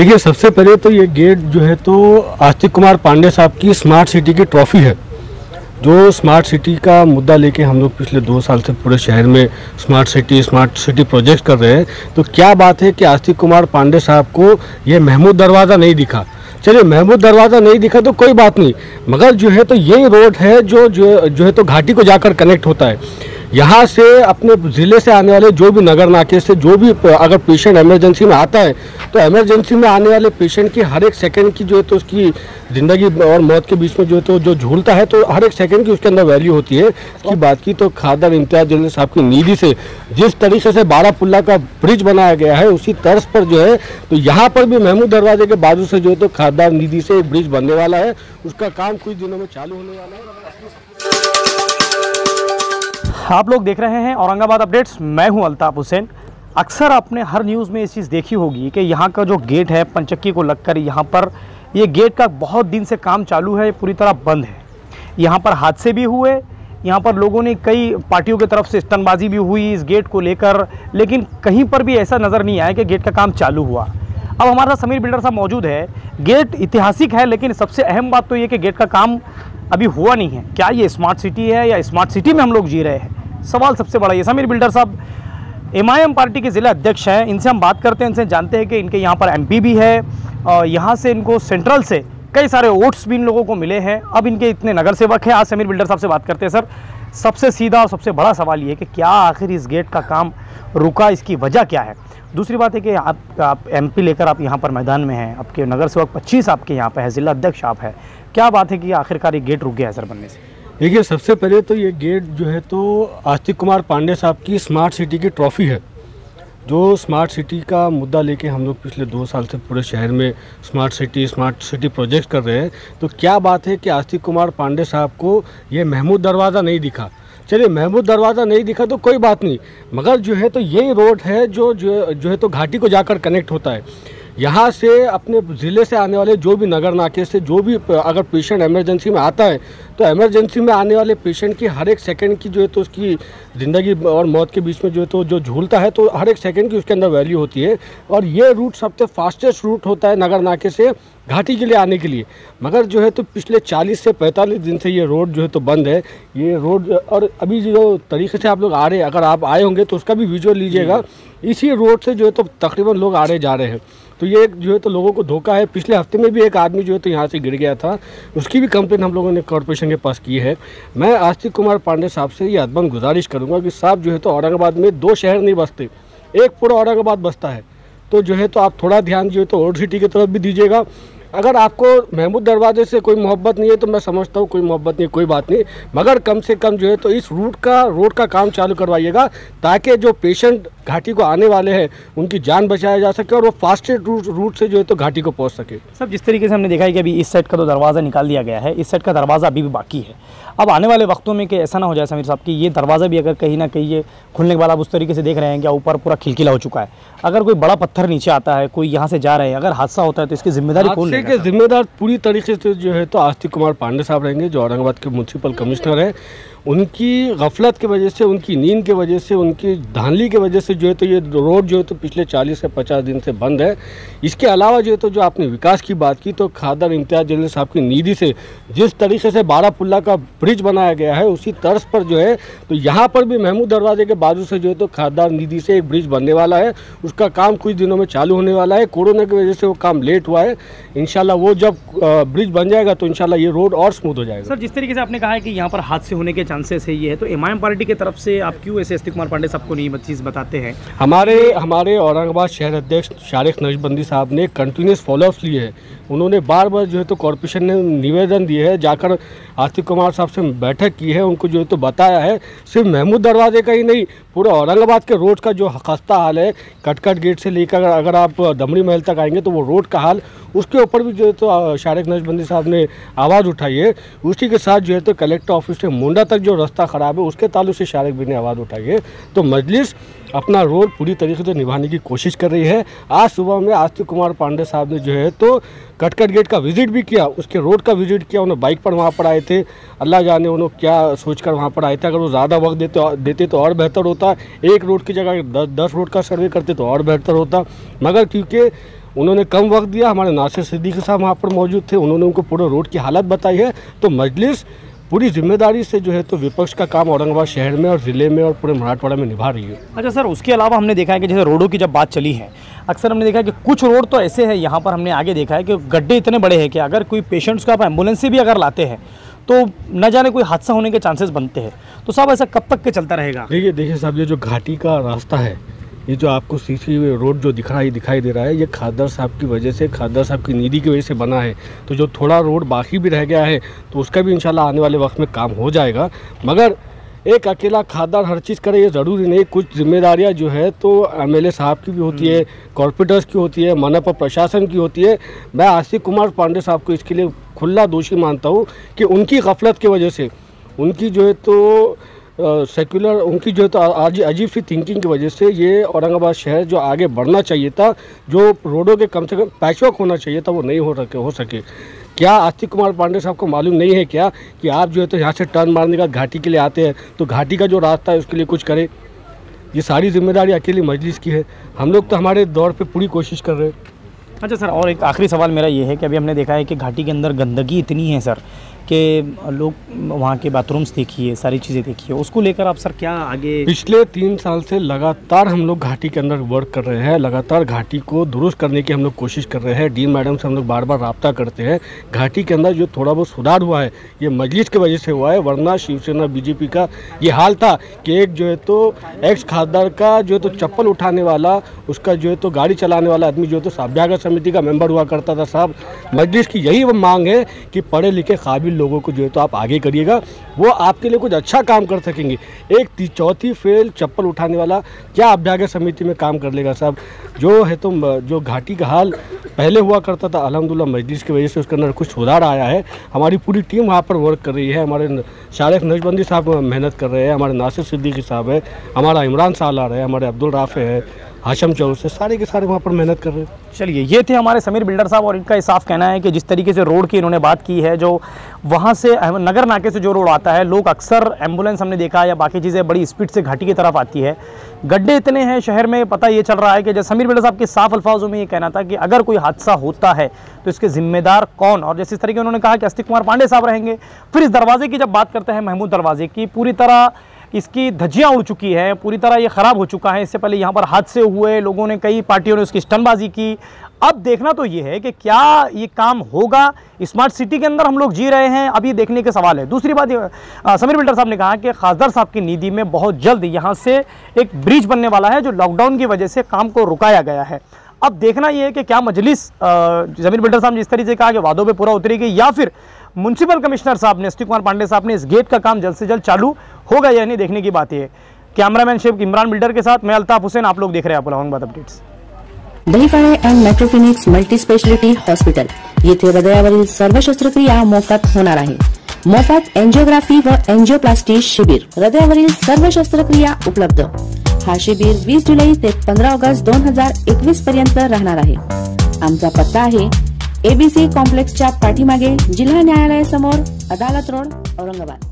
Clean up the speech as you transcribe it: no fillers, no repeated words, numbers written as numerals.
देखिए, सबसे पहले तो ये गेट जो है तो आस्तिक कुमार पांडे साहब की स्मार्ट सिटी की ट्रॉफी है, जो स्मार्ट सिटी का मुद्दा लेके हम लोग पिछले 2 साल से पूरे शहर में स्मार्ट सिटी प्रोजेक्ट कर रहे हैं। तो क्या बात है कि आस्तिक कुमार पांडे साहब को ये महमूद दरवाज़ा नहीं दिखा। चलिए, महमूद दरवाज़ा नहीं दिखा तो कोई बात नहीं, मगर जो है तो यही रोड है जो है तो घाटी को जाकर कनेक्ट होता है। यहाँ से अपने ज़िले से आने वाले जो भी नगर नाके से जो भी अगर पेशेंट इमरजेंसी में आता है तो इमरजेंसी में आने वाले पेशेंट की हर एक सेकंड की जो है तो उसकी ज़िंदगी और मौत के बीच में जो है तो जो झूलता है तो हर एक सेकंड की उसके अंदर वैल्यू होती है। इसकी बात की तो खादर इम्तियाज़ जलील साहब की निधि से जिस तरीके से बारा पुल्ला का ब्रिज बनाया गया है उसी तर्ज पर जो है तो यहाँ पर भी महमूद दरवाजे के बाजू से जो है तो खादर निधि से ब्रिज बनने वाला है, उसका काम कुछ दिनों में चालू होने वाला है। आप लोग देख रहे हैं औरंगाबाद अपडेट्स, मैं हूं अल्ताफ हुसैन। अक्सर आपने हर न्यूज़ में ये चीज़ देखी होगी कि यहाँ का जो गेट है पंचक्की को लगकर, यहाँ पर ये गेट का बहुत दिन से काम चालू है, पूरी तरह बंद है। यहाँ पर हादसे भी हुए, यहाँ पर लोगों ने कई पार्टियों की तरफ से स्टनबाजी भी हुई इस गेट को लेकर, लेकिन कहीं पर भी ऐसा नज़र नहीं आया कि गेट का काम चालू हुआ। अब हमारे साथ समीर बिल्डर साहब मौजूद है। गेट ऐतिहासिक है, लेकिन सबसे अहम बात तो ये कि गेट का काम अभी हुआ नहीं है। क्या ये स्मार्ट सिटी है या स्मार्ट सिटी में हम लोग जी रहे हैं, सवाल सबसे बड़ा ये। समीर बिल्डर साहब एमआईएम पार्टी के ज़िला अध्यक्ष हैं, इनसे हम बात करते हैं, इनसे जानते हैं कि इनके यहाँ पर एमपी भी है और यहाँ से इनको सेंट्रल से कई सारे वोट्स भी इन लोगों को मिले हैं। अब इनके इतने नगर सेवक हैं। आज समीर बिल्डर साहब से बात करते हैं। सर, सबसे सीधा और सबसे बड़ा सवाल ये कि क्या आखिर इस गेट का काम रुका, इसकी वजह क्या है? दूसरी बात है कि आप एमपी लेकर आप यहाँ पर मैदान में हैं, आपके नगर सेवक 25 आपके यहाँ पर है, ज़िला अध्यक्ष आप हैं, क्या बात है कि आखिरकार ये गेट रुक गया है सर बनने से? देखिए, सबसे पहले तो ये गेट जो है तो आस्तिक कुमार पांडे साहब की स्मार्ट सिटी की ट्रॉफी है, जो स्मार्ट सिटी का मुद्दा लेके हम लोग पिछले 2 साल से पूरे शहर में स्मार्ट सिटी प्रोजेक्ट कर रहे हैं। तो क्या बात है कि आस्तिक कुमार पांडे साहब को ये महमूद दरवाज़ा नहीं दिखा। चलिए, महमूद दरवाज़ा नहीं दिखा तो कोई बात नहीं, मगर जो है तो यही रोड है जो है तो घाटी को जाकर कनेक्ट होता है। यहाँ से अपने ज़िले से आने वाले जो भी नगर नाके से जो भी अगर पेशेंट इमरजेंसी में आता है तो इमरजेंसी में आने वाले पेशेंट की हर एक सेकंड की जो है तो उसकी ज़िंदगी और मौत के बीच में जो है तो जो झूलता है तो हर एक सेकंड की उसके अंदर वैल्यू होती है। और ये रूट सबसे फास्टेस्ट रूट होता है नगर नाके से घाटी के लिए आने के लिए, मगर जो है तो पिछले 40 से 45 दिन से ये रोड जो है तो बंद है। ये रोड और अभी जो तरीके से आप लोग आ रहे हैं, अगर आप आए होंगे तो उसका भी विजुअल लीजिएगा, इसी रोड से जो है तो तकरीबन लोग आ रहे जा रहे हैं। तो ये जो है तो लोगों को धोखा है। पिछले हफ्ते में भी एक आदमी जो है तो यहाँ से गिर गया था, उसकी भी कंप्लेन हम लोगों ने कॉरपोरेशन के पास की है। मैं आस्तिक कुमार पांडे साहब से ये अदबन गुजारिश करूँगा कि साहब जो है तो औरंगाबाद में 2 शहर नहीं बसते, एक पूरा औरंगाबाद बसता है, तो जो है तो आप थोड़ा ध्यान जो है तो ओल्ड सिटी की तरफ भी दीजिएगा। अगर आपको महमूद दरवाज़े से कोई मोहब्बत नहीं है तो मैं समझता हूँ कोई मोहब्बत नहीं, कोई बात नहीं, मगर कम से कम जो है तो इस रोड का काम चालू करवाइएगा ताकि जो पेशेंट घाटी को आने वाले हैं उनकी जान बचाया जा सके और वो फास्टेस्ट रूट से जो है तो घाटी को पहुँच सके। सर, जिस तरीके से हमने देखा है कि अभी इस साइड का तो दरवाज़ा निकाल दिया गया है, इस साइड का दरवाज़ा अभी भी बाकी है। अब आने वाले वक्तों में कि ऐसा ना हो जाए समीर साहब कि ये दरवाज़ा भी अगर कहीं ना कहीं ये खुलने के बाद आप उस तरीके से देख रहे हैं कि ऊपर पूरा खिलखिला हो चुका है, अगर कोई बड़ा पत्थर नीचे आता है, कोई यहाँ से जा रहे हैं, अगर हादसा होता है तो इसकी जिम्मेदारी कौन लेगा? जिम्मेदार पूरी तरीके से जो है तो आस्तिक कुमार पांडे साहब रहेंगे, जो औरंगाबाद के म्यूनसिपल कमिश्नर हैं। उनकी गफलत की वजह से, उनकी नींद की वजह से, उनकी धांधली की वजह से जो है तो ये रोड जो है तो पिछले 40 से 50 दिन से बंद है। इसके अलावा जो है तो जो आपने विकास की बात की तो खादर इम्तियाज़ जलील साहब की निधि से जिस तरीके से बारा पुल्ला का ब्रिज बनाया गया है उसी तर्ज पर जो है तो यहाँ पर भी महमूद दरवाजे के बाजू से जो है तो खादर निधि से एक ब्रिज बनने वाला है, उसका काम कुछ दिनों में चालू होने वाला है। कोरोना की वजह से वो काम लेट हुआ है, इंशाल्लाह वो जब ब्रिज बन जाएगा तो इंशाल्लाह ये रोड और स्मूथ हो जाएगा। सर, जिस तरीके से आपने कहा है कि यहाँ पर हादसे होने के चांसेस है, ये है तो एमआईएम पार्टी की तरफ से आप क्यों ऐसे आस्तिक कुमार पांडे सबको नहीं चीज़ बताते हैं? हमारे औरंगाबाद शहर अध्यक्ष शारुख नज़बंदी साहब ने कंटिन्यूस फॉलोअप्स लिए हैं। उन्होंने बार बार जो है तो कॉरपोरेशन ने निवेदन दिए है, जाकर आस्तिक कुमार साहब से बैठक की है, उनको जो है तो बताया है। सिर्फ महमूद दरवाजे का ही नहीं, पूरे औरंगाबाद के रोड का जो खस्ता हाल है, कटकट गेट से लेकर अगर आप दमड़ी महल तक आएंगे तो वो रोड का हाल, उसके ऊपर भी जो है तो शारुख नज़बंदी साहब ने आवाज़ उठाई है। उसी के साथ जो है तो कलेक्टर ऑफिस से मुंडा तक जो रास्ता ख़राब है उसके ताल्लुक से शारुख भी ने आवाज़ उठाई है। तो मजलिस अपना रोल पूरी तरीके से निभाने की कोशिश कर रही है। आज सुबह में आस्तिक कुमार पांडे साहब ने जो है तो कटकट गेट का विजिट भी किया, उसके रोड का विजिट किया, उन्होंने बाइक पर वहाँ पर आए थे। अल्लाह जाने उन्होंने क्या सोचकर वहाँ पर आए थे, अगर वो ज़्यादा वक्त देते तो और बेहतर होता, एक रोड की जगह 10 रोड का सर्वे करते तो और बेहतर होता, मगर क्योंकि उन्होंने कम वक्त दिया। हमारे नासिर सिद्दीकी साहब वहाँ पर मौजूद थे, उन्होंने उनको पूरा रोड की हालत बताई है। तो मजलिस पूरी जिम्मेदारी से जो है तो विपक्ष का काम औरंगाबाद शहर में और ज़िले में और पूरे मराठवाड़ा में निभा रही है। अच्छा सर, उसके अलावा हमने देखा है कि जैसे रोडों की जब बात चली है, अक्सर हमने देखा है कि कुछ रोड तो ऐसे हैं, यहाँ पर हमने आगे देखा है कि गड्ढे इतने बड़े हैं कि अगर कोई पेशेंट्स को आप एम्बुलेंस से भी अगर लाते हैं तो न जाने कोई हादसा होने के चांसेस बनते हैं। तो साहब ऐसा कब तक के चलता रहेगा? देखिए साहब, ये जो घाटी का रास्ता है, ये जो आपको सीसी रोड जो दिखाई दे रहा है, ये खादर साहब की वजह से, खादर साहब की नीति की वजह से बना है। तो जो थोड़ा रोड बाकी भी रह गया है तो उसका भी इंशाल्लाह आने वाले वक्त में काम हो जाएगा। मगर एक अकेला खादर हर चीज़ करे ये ज़रूरी नहीं। कुछ जिम्मेदारियां जो है तो एमएलए साहब की भी होती है, कॉर्पोरेटर्स की होती है, मनपा प्रशासन की होती है। मैं आस्तिक कुमार पांडे साहब को इसके लिए खुला दोषी मानता हूँ कि उनकी गफलत की वजह से, उनकी जो है तो सेक्युलर, उनकी जो है तो अजीब सी थिंकिंग की वजह से ये औरंगाबाद शहर जो आगे बढ़ना चाहिए था, जो रोडों के कम से कम पैचवर्क होना चाहिए था, वो नहीं हो सके। क्या आस्तिक कुमार पांडे साहब को मालूम नहीं है क्या कि आप जो है तो यहाँ से टर्न मारने का घाटी के लिए आते हैं तो घाटी का जो रास्ता है उसके लिए कुछ करें? ये सारी जिम्मेदारी अकेली मजलिस की है। हम लोग तो हमारे दौर पर पूरी कोशिश कर रहे हैं। अच्छा सर, और एक आखिरी सवाल मेरा ये है कि अभी हमने देखा है कि घाटी के अंदर गंदगी इतनी है सर कि लोग वहाँ के बाथरूम्स देखिए, सारी चीज़ें देखिए, उसको लेकर आप सर क्या आगे? पिछले 3 साल से लगातार हम लोग घाटी के अंदर वर्क कर रहे हैं, लगातार घाटी को दुरुस्त करने की हम लोग कोशिश कर रहे हैं। डी मैडम से हम लोग बार बार राब्ता करते हैं। घाटी के अंदर जो थोड़ा बहुत सुधार हुआ है ये मजलिस की वजह से हुआ है, वरना शिवसेना बीजेपी का ये हाल था कि एक जो है तो एक्स खासदार का जो है तो चप्पल उठाने वाला, उसका जो है तो गाड़ी चलाने वाला आदमी जो है तो सभ्यागर समिति का मेंबर हुआ करता था। साहब, मजलिस की यही वो मांग है कि पढ़े लिखे काबिल लोगों को जो है तो आप आगे करिएगा, वो आपके लिए कुछ अच्छा काम कर सकेंगे। एक चौथी फेल चप्पल उठाने वाला क्या अभ्यागत समिति में काम कर लेगा? साहब, जो है तो जो घाटी का हाल पहले हुआ करता था, अलहमदुलिल्लाह मजलिस की वजह से उसके अंदर कुछ सुधार आया है। हमारी पूरी टीम वहाँ पर वर्क कर रही है। हमारे शारुख नज़बंदी साहब मेहनत कर रहे हैं, हमारे नासिर सिद्दीकी साहब है, हमारा इमरान सालार है, हमारे अब्दुल राफी है, हाशम चौक से, सारे के सारे वहाँ पर मेहनत कर रहे हैं। चलिए, ये थे हमारे समीर बिल्डर साहब और इनका ये साफ कहना है कि जिस तरीके से रोड की इन्होंने बात की है, जो वहाँ से नगर नाके से जो रोड आता है, लोग अक्सर एम्बुलेंस हमने देखा या बाकी चीज़ें बड़ी स्पीड से घाटी की तरफ आती है। गड्ढे इतने हैं शहर में, पता ये चल रहा है कि जैसे समीर बिल्डर साहब के साफ अल्फाजों में ये कहना था कि अगर कोई हादसा होता है तो इसके जिम्मेदार कौन, और जिस तरीके उन्होंने कहा कि आस्तिक कुमार पांडे साहब रहेंगे। फिर इस दरवाजे की जब बात करते हैं, महमूद दरवाजे की पूरी तरह इसकी धज्जियाँ उड़ चुकी हैं, पूरी तरह ये ख़राब हो चुका है। इससे पहले यहाँ पर हादसे हुए, लोगों ने, कई पार्टियों ने उसकी स्टंटबाजी की। अब देखना तो ये है कि क्या ये काम होगा? स्मार्ट सिटी के अंदर हम लोग जी रहे हैं, अब ये देखने के सवाल है। दूसरी बात, समीर बिल्डर साहब ने कहा कि खासदार साहब की निधि में बहुत जल्द यहाँ से एक ब्रिज बनने वाला है, जो लॉकडाउन की वजह से काम को रुकाया गया है। अब देखना यह है कि क्या मजलिस, समीर बिल्डर साहब जिस तरीके से कहा कि वादों पे पूरा उतरेगी, या फिर म्यूनसिपल कमिश्नर साहब ने, आस्तिक कुमार पांडे साहब ने, इस गेट का काम जल्द से जल्द चालू होगा या नहीं, देखने की बात है। कैमरामैन शेफ इमरान बिल्डर के साथ मैं अल्ताफ हुसैन, आप लोग देख रहे हैं Aurangabad updates. दहीपाड़े and metro Phoenix multi speciality hospital येथे हृदयावरील सर्व शस्त्रक्रिया मोफत होणार आहे। मोफत एंजियोग्राफी व एंजियोप्लास्टी शिबिर, हृदयावरील सर्व शस्त्रक्रिया उपलब्ध। हा शिबिर 20 जुलै ते 15 ऑगस्ट 2021 पर्यंत राहणार आहे। आमचा पत्ता आहे एबीसी कॉम्प्लेक्सच्या पाटीमागे, जिल्हा न्यायालयासमोर, अदालत रोड, औरंगाबाद।